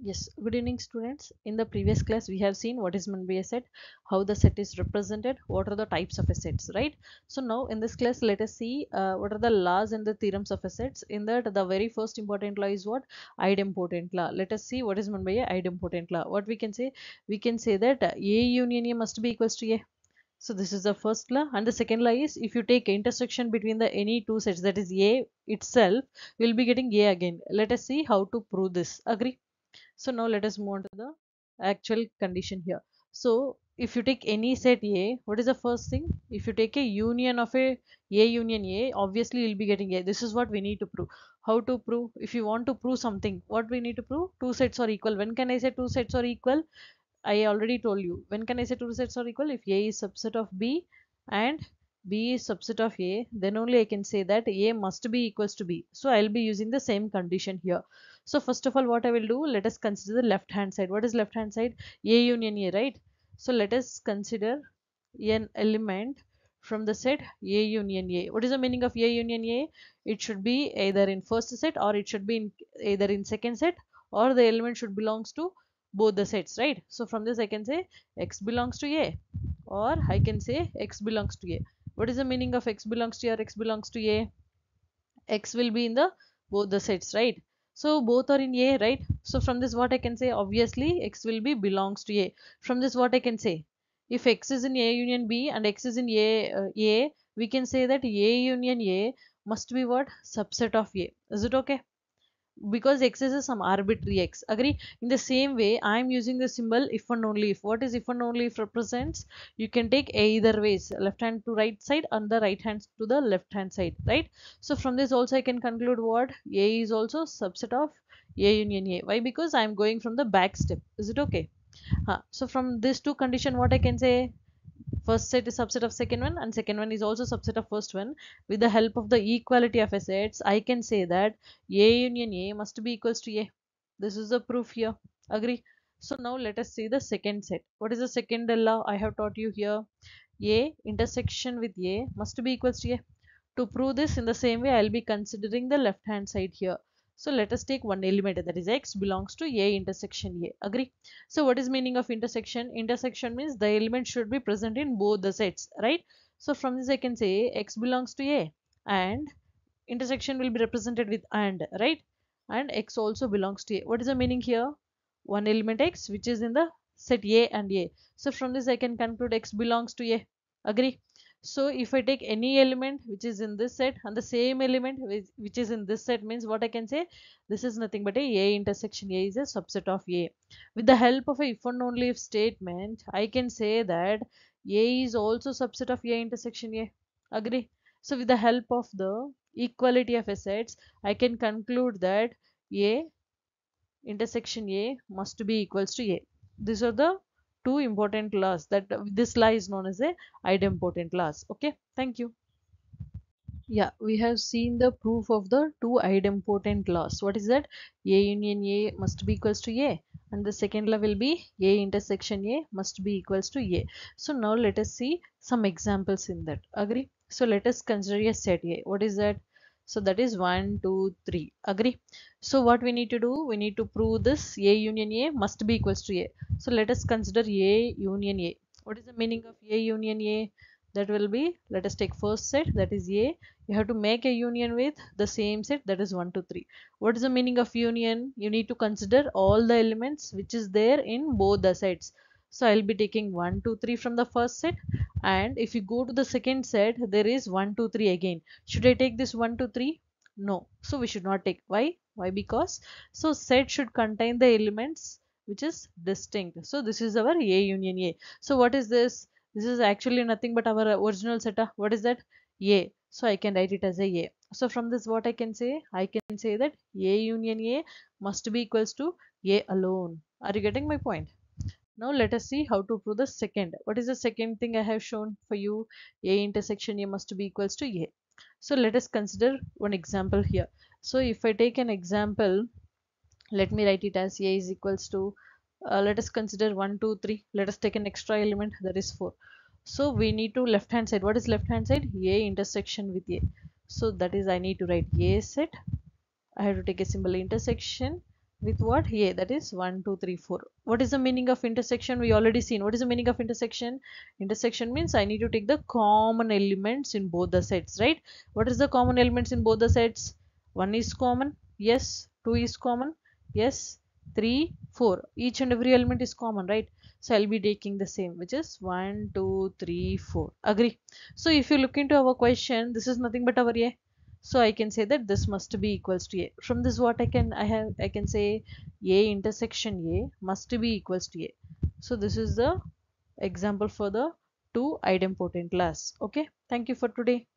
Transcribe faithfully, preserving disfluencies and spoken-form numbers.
Yes, good evening students. In the previous class we have seen what is meant by a set, how the set is represented, what are the types of a sets, right? So now in this class let us see uh, what are the laws and the theorems of a sets. In that, the very first important law is what? Idempotent law. Let us see what is meant by a idempotent law. What we can say? We can say that A union A must be equals to A. So this is the first law, and the second law is if you take intersection between the any two sets, that is A itself, you will be getting A again. Let us see how to prove this. Agree? So now let us move on to the actual condition here. So if you take any set A, what is the first thing? If you take a union of a A union A, obviously you will be getting A. This is what we need to prove. How to prove? If you want to prove something, what we need to prove? Two sets are equal. When can I say two sets are equal? I already told you. When can I say two sets are equal? If A is subset of B and B is subset of A, then only I can say that A must be equals to B. So I will be using the same condition here. So first of all, what I will do, let us consider the left hand side. What is left hand side? A union A, right? So let us consider an element from the set A union A. What is the meaning of A union A? It should be either in first set or it should be in either in second set, or the element should belongs to both the sets, right? So from this I can say X belongs to A, or I can say X belongs to A. What is the meaning of X belongs to A or X belongs to A? X will be in the both the sets, right? So both are in A, right? So from this what I can say, obviously X will be belongs to A. From this what I can say, if X is in A union B and X is in A, uh, A, we can say that A union A must be what? Subset of A. Is it okay? Because X is some arbitrary X. Agree? In the same way, I am using the symbol if and only if. What is if and only if represents? You can take either ways, left hand to right side and the right hand to the left hand side, right? So from this also I can conclude what? A is also subset of A union A. Why? Because I am going from the back step. Is it okay? Huh. So from this two condition what I can say? First set is subset of second one and second one is also subset of first one. With the help of the equality of sets, I can say that A union A must be equals to A. This is the proof here. Agree? So now let us see the second set. What is the second law? I have taught you here. A intersection with A must be equals to A. To prove this, in the same way I will be considering the left hand side here. So let us take one element, that is X belongs to A intersection A. Agree? So what is meaning of intersection? Intersection means the element should be present in both the sets, right? So from this I can say X belongs to A and intersection will be represented with and, right? And X also belongs to A. What is the meaning here? One element X which is in the set A and A. So from this I can conclude X belongs to A. Agree? So if I take any element which is in this set and the same element which, which is in this set, means what I can say, this is nothing but a A intersection A is a subset of A. With the help of a if and only if statement, I can say that A is also subset of A intersection A. Agree? So with the help of the equality of sets, I can conclude that A intersection A must be equals to A. These are the two important laws, that this law is known as a idempotent laws. Okay, thank you. Yeah, we have seen the proof of the two idempotent laws. What is that? A union A must be equals to A, and the second law will be A intersection A must be equals to A. So now let us see some examples in that. Agree? So let us consider a set A. What is that? So that is one, two, three. Agree? So what we need to do? We need to prove this A union A must be equals to A. So let us consider A union A. What is the meaning of A union A? That will be, let us take first set, that is A. You have to make a union with the same set, that is one, two, three. What is the meaning of union? You need to consider all the elements which is there in both the sets. So I will be taking one, two, three from the first set, and if you go to the second set there is one, two, three again. Should I take this one, two, three? No. So we should not take. Why? Why? Because so set should contain the elements which is distinct. So this is our A union A. So what is this? This is actually nothing but our original set. What is that? A. So I can write it as a A. So from this what I can say? I can say that A union A must be equals to A alone. Are you getting my point? Now let us see how to prove the second. What is the second thing I have shown for you? A intersection A must be equals to A. So let us consider one example here. So if I take an example, let me write it as A is equals to, uh, let us consider one, two, three. Let us take an extra element, that is four. So we need to left hand side. What is left hand side? A intersection with A. So that is I need to write A set. I have to take a symbol intersection with what? A, that is one, two, three, four. What is the meaning of intersection? We already seen. What is the meaning of intersection? Intersection means I need to take the common elements in both the sets, right? What is the common elements in both the sets? one is common, yes. two is common, yes. three, four. Each and every element is common, right? So I'll be taking the same, which is one, two, three, four. Agree? So if you look into our question, this is nothing but our A. So I can say that this must be equals to A. From this what I can I have I can say A intersection A must be equals to A. So this is the example for the two idempotent class. Okay, thank you for today.